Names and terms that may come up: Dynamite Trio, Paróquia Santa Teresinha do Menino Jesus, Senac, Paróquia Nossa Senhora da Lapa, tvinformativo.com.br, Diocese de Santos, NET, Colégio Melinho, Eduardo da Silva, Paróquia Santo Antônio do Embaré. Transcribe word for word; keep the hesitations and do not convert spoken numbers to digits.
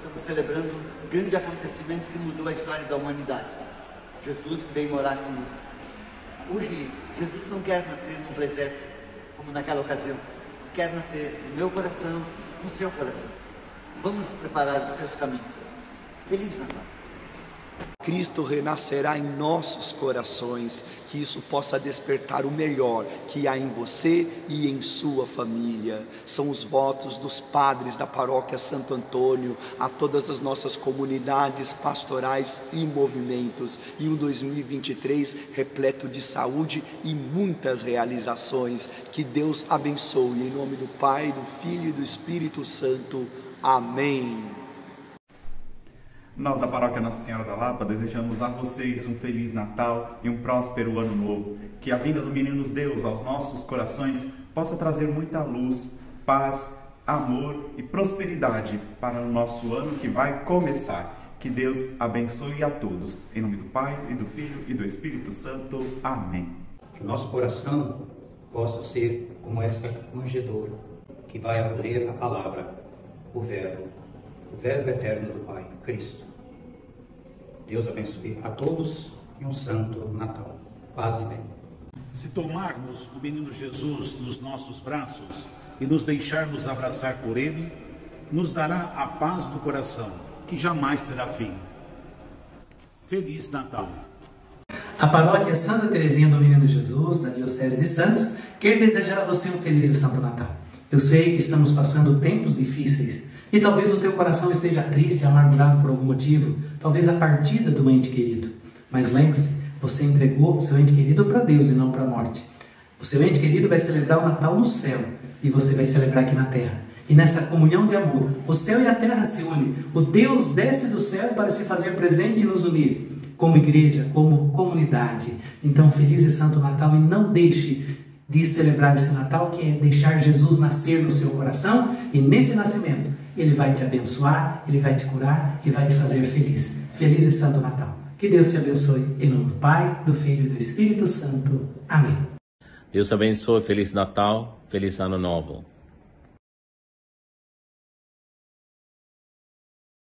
estamos celebrando um grande acontecimento que mudou a história da humanidade. Jesus que veio morar conosco. Hoje, Jesus não quer nascer num presépio, como naquela ocasião. Quer nascer no meu coração, no seu coração. Vamos preparar os seus caminhos. Feliz Natal! Cristo renascerá em nossos corações, que isso possa despertar o melhor que há em você e em sua família. São os votos dos padres da Paróquia Santo Antônio, a todas as nossas comunidades pastorais e movimentos, e um dois mil e vinte e três repleto de saúde e muitas realizações. Que Deus abençoe, em nome do Pai, do Filho e do Espírito Santo. Amém. Nós da Paróquia Nossa Senhora da Lapa desejamos a vocês um Feliz Natal e um próspero Ano Novo. Que a vinda do Menino Deus aos nossos corações possa trazer muita luz, paz, amor e prosperidade para o nosso ano que vai começar. Que Deus abençoe a todos. Em nome do Pai, e do Filho e do Espírito Santo. Amém. Que o nosso coração possa ser como esta manjedoura que vai acolher a palavra, o verbo, o verbo eterno do Pai, Cristo. Deus abençoe a todos e um santo Natal. Paz e bem. Se tomarmos o Menino Jesus nos nossos braços e nos deixarmos abraçar por Ele, nos dará a paz do coração, que jamais terá fim. Feliz Natal! A Paróquia Santa Teresinha do Menino Jesus, da Diocese de Santos, quer desejar a você um feliz e santo Natal. Eu sei que estamos passando tempos difíceis, e talvez o teu coração esteja triste, amargurado por algum motivo, talvez a partida do ente querido. Mas lembre-se, você entregou seu ente querido para Deus e não para a morte. O seu ente querido vai celebrar o Natal no céu, e você vai celebrar aqui na terra. E nessa comunhão de amor, o céu e a terra se unem. O Deus desce do céu para se fazer presente e nos unir, como igreja, como comunidade. Então, feliz e santo Natal, e não deixe de celebrar esse Natal, que é deixar Jesus nascer no seu coração, e nesse nascimento Ele vai te abençoar, Ele vai te curar e vai te fazer feliz. Feliz e santo Natal. Que Deus te abençoe, em nome do Pai, do Filho e do Espírito Santo. Amém. Deus te abençoe, feliz Natal, feliz Ano Novo.